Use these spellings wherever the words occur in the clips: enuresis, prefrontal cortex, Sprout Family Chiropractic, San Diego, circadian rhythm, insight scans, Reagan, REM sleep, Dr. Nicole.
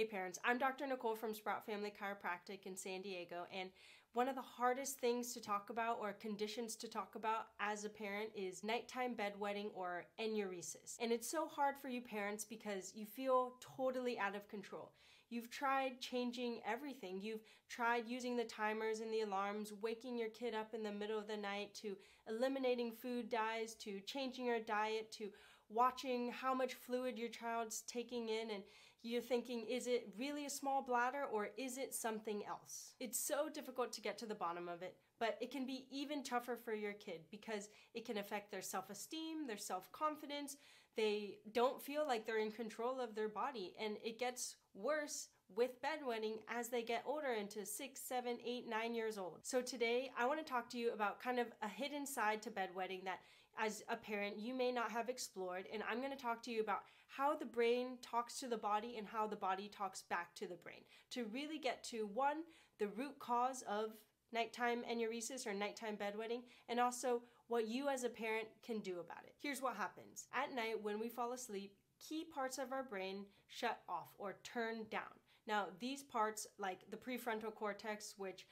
Hey parents, I'm Dr. Nicole from Sprout Family Chiropractic in San Diego, and one of the hardest things to talk about or conditions to talk about as a parent is nighttime bedwetting or enuresis. And it's so hard for you parents because you feel totally out of control. You've tried changing everything. You've tried using the timers and the alarms, waking your kid up in the middle of the night, to eliminating food dyes, to changing your diet, to watching how much fluid your child's taking in, and you're thinking, is it really a small bladder or is it something else? It's so difficult to get to the bottom of it, but it can be even tougher for your kid because it can affect their self-esteem, their self-confidence. They don't feel like they're in control of their body, and it gets worse with bedwetting as they get older into 6, 7, 8, 9 years old. So today I want to talk to you about kind of a hidden side to bedwetting that as a parent you may not have explored, and I'm going to talk to you about how the brain talks to the body and how the body talks back to the brain to really get to, one, the root cause of nighttime enuresis or nighttime bedwetting, and also what you as a parent can do about it. Here's what happens. At night when we fall asleep, key parts of our brain shut off or turn down. Now, these parts, like the prefrontal cortex, which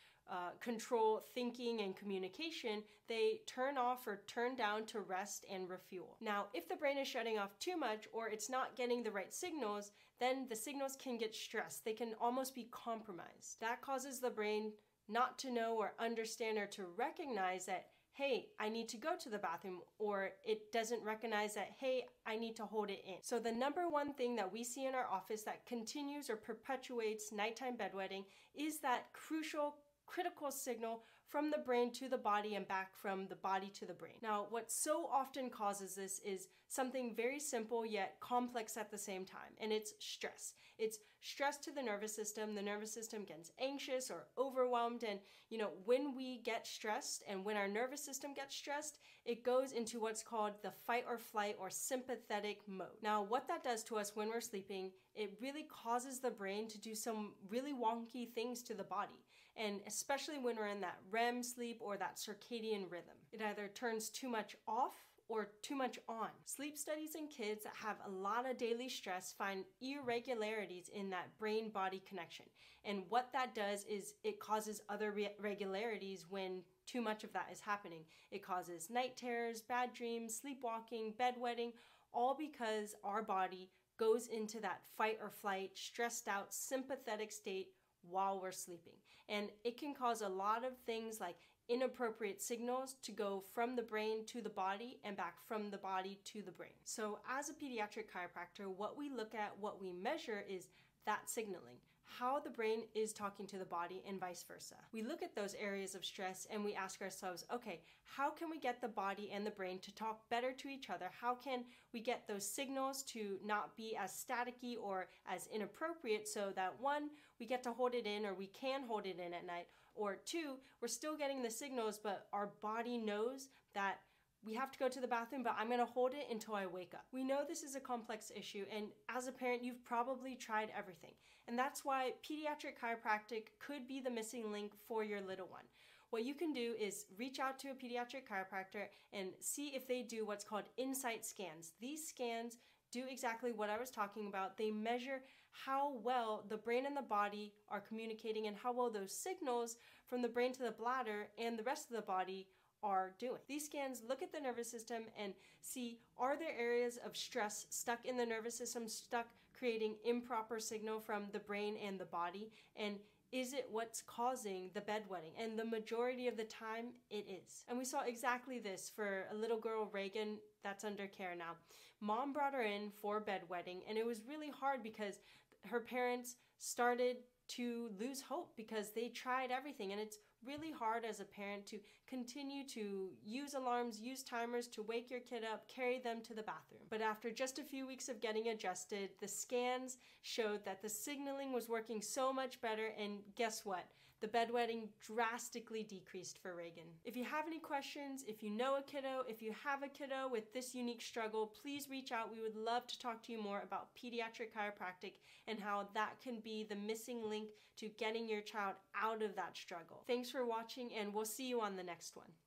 control thinking and communication, they turn off or turn down to rest and refuel. Now, if the brain is shutting off too much or it's not getting the right signals, then the signals can get stressed. They can almost be compromised. That causes the brain not to know or understand or to recognize that, hey, I need to go to the bathroom, or it doesn't recognize that, hey, I need to hold it in. So the number one thing that we see in our office that continues or perpetuates nighttime bedwetting is that crucial, critical signal from the brain to the body and back from the body to the brain. Now, what so often causes this is something very simple yet complex at the same time, and it's stress. It's stress to the nervous system. The nervous system gets anxious or overwhelmed, and you know, when we get stressed and when our nervous system gets stressed, it goes into what's called the fight or flight or sympathetic mode. Now, what that does to us when we're sleeping, it really causes the brain to do some really wonky things to the body, and especially when we're in that REM sleep or that circadian rhythm. It either turns too much off or too much on. Sleep studies in kids that have a lot of daily stress find irregularities in that brain-body connection. And what that does is it causes other irregularities when too much of that is happening. It causes night terrors, bad dreams, sleepwalking, bedwetting, all because our body goes into that fight or flight, stressed out, sympathetic state while we're sleeping. And it can cause a lot of things like inappropriate signals to go from the brain to the body and back from the body to the brain. So as a pediatric chiropractor, what we look at, what we measure is that signaling, how the brain is talking to the body and vice versa. We look at those areas of stress and we ask ourselves, okay, how can we get the body and the brain to talk better to each other? How can we get those signals to not be as staticky or as inappropriate so that, one, we get to hold it in, or we can hold it in at night, or two, we're still getting the signals but our body knows that we have to go to the bathroom, but I'm going to hold it until I wake up. We know this is a complex issue, and as a parent, you've probably tried everything. And that's why pediatric chiropractic could be the missing link for your little one. What you can do is reach out to a pediatric chiropractor and see if they do what's called insight scans. These scans do exactly what I was talking about. They measure how well the brain and the body are communicating and how well those signals from the brain to the bladder and the rest of the body are doing. These scans look at the nervous system and see, are there areas of stress stuck in the nervous system, stuck creating improper signal from the brain and the body, and is it what's causing the bedwetting? And the majority of the time, it is. And we saw exactly this for a little girl, Reagan, that's under care now. Mom brought her in for bedwetting, and it was really hard because her parents started to lose hope because they tried everything, and it's really hard as a parent to continue to use alarms, use timers to wake your kid up, carry them to the bathroom. But after just a few weeks of getting adjusted, the scans showed that the signaling was working so much better, and guess what? The bedwetting drastically decreased for Reagan. If you have any questions, if you know a kiddo, if you have a kiddo with this unique struggle, please reach out. We would love to talk to you more about pediatric chiropractic and how that can be the missing link to getting your child out of that struggle. Thanks for watching, and we'll see you on the next one.